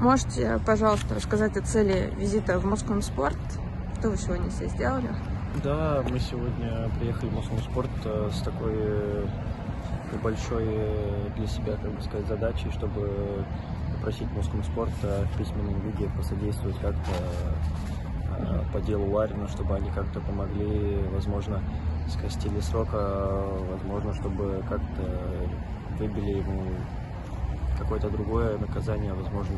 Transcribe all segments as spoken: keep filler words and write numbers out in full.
Можете, пожалуйста, рассказать о цели визита в Москомспорт? Что вы сегодня все сделали? Да, мы сегодня приехали в Москомспорт с такой большой для себя, как бы сказать, задачей, чтобы попросить Москомспорт в письменном виде посодействовать как-то по делу Ларина, чтобы они как-то помогли, возможно, скостили срока, возможно, чтобы как-то выбили ему какое-то другое наказание, возможно,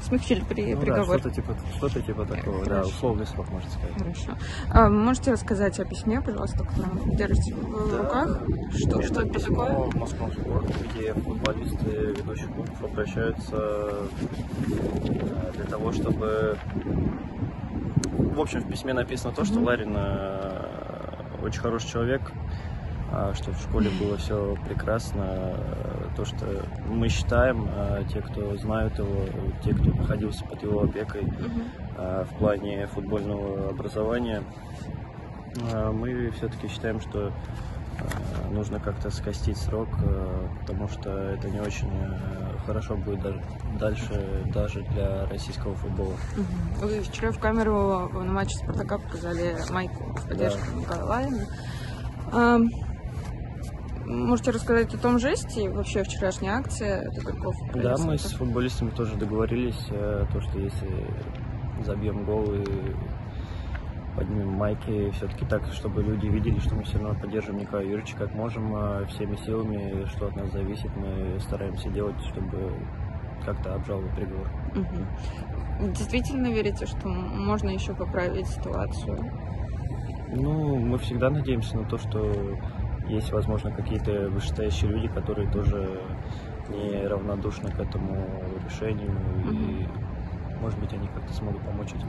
смягчили при, ну, приговор. Да, что-то типа, что-то типа такого, да, условный срок, можно сказать. Хорошо. А, можете рассказать о письме, пожалуйста, к нам держите в да. руках? Что, что это такое? В Москомспорт, где футболисты ведущих клубов обращаются для того, чтобы... В общем, в письме написано то, mm-hmm. что Ларин очень хороший человек, что в школе было все прекрасно, то, что мы считаем, те, кто знают его, те, кто находился под его опекой mm-hmm. в плане футбольного образования, мы все-таки считаем, что нужно как-то скостить срок, потому что это не очень хорошо будет дальше даже для российского футбола. Угу. Вы вчера в камеру на матче Спартака показали майку в поддержку да. Николая Ларина. А, можете рассказать о том жесте и вообще вчерашняя акция? Да, мы с футболистами тоже договорились, то, что если забьем гол и поднимем майки, все-таки так, чтобы люди видели, что мы все равно поддержим Николая Юрьевича как можем, всеми силами, что от нас зависит, мы стараемся делать, чтобы как-то обжаловать приговор. Угу. Действительно верите, что можно еще поправить ситуацию? Ну, мы всегда надеемся на то, что есть, возможно, какие-то вышестоящие люди, которые тоже не равнодушны к этому решению, угу. и, может быть, они как-то смогут помочь этим.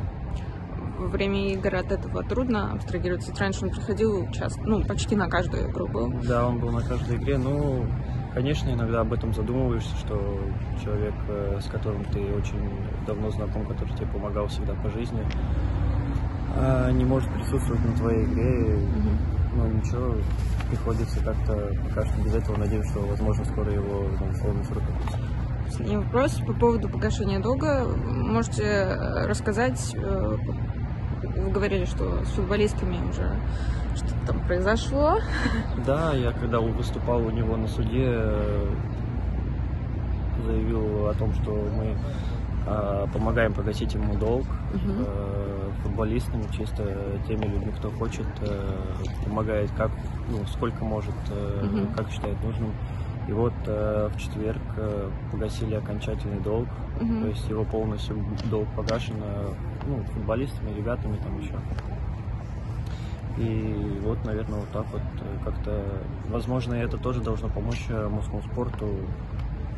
Во время игр от этого трудно абстрагироваться. Раньше он приходил часто, ну, почти на каждую игру был. Да, он был на каждой игре. Ну, конечно, иногда об этом задумываешься, что человек, с которым ты очень давно знаком, который тебе помогал всегда по жизни, не может присутствовать на твоей игре. Mm-hmm. Ну, ничего, приходится как-то пока что без этого. Надеюсь, что, возможно, скоро его условный срок отпустят. Последний вопрос по поводу погашения долга. Можете рассказать, вы говорили, что с футболистками уже что-то там произошло. Да, я когда выступал у него на суде, заявил о том, что мы помогаем погасить ему долг угу. футболистами, чисто теми людьми, кто хочет, помогает как, ну, сколько может, угу. как считает нужным. И вот э, в четверг э, погасили окончательный долг, угу. то есть его полностью долг погашен, ну, футболистами, ребятами там еще. И вот, наверное, вот так вот как-то, возможно, это тоже должно помочь Москомспорту угу.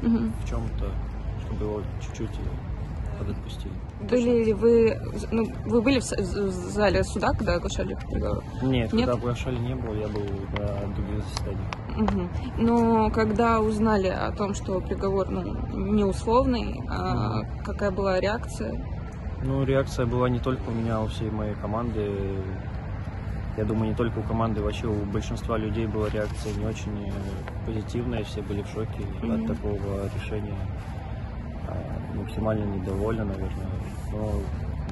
в чем-то, чтобы его чуть-чуть подотпустили. Были ли вы, ну, вы были в зале суда, когда оглашали приговор? Нет, Нет, когда оглашали не было, я был на других заседаниях. Угу. Но когда узнали о том, что приговор, ну, не условный, а угу. какая была реакция? Ну, реакция была не только у меня, у всей моей команды. Я думаю, не только у команды, вообще у большинства людей была реакция не очень позитивная, все были в шоке угу. от такого решения. Максимально недовольна, наверное, но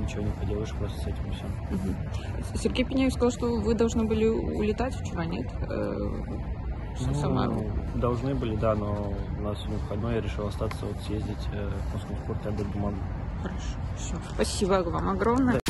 ничего не поделаешь просто с этим всем. Угу. Сергей Пеневич сказал, что вы должны были улетать вчера, нет? Ну, сама... Должны были, да, но у нас сегодня выходной, я решил остаться, вот съездить в Москомспорт, я буду. Хорошо, все. Спасибо вам огромное. Да.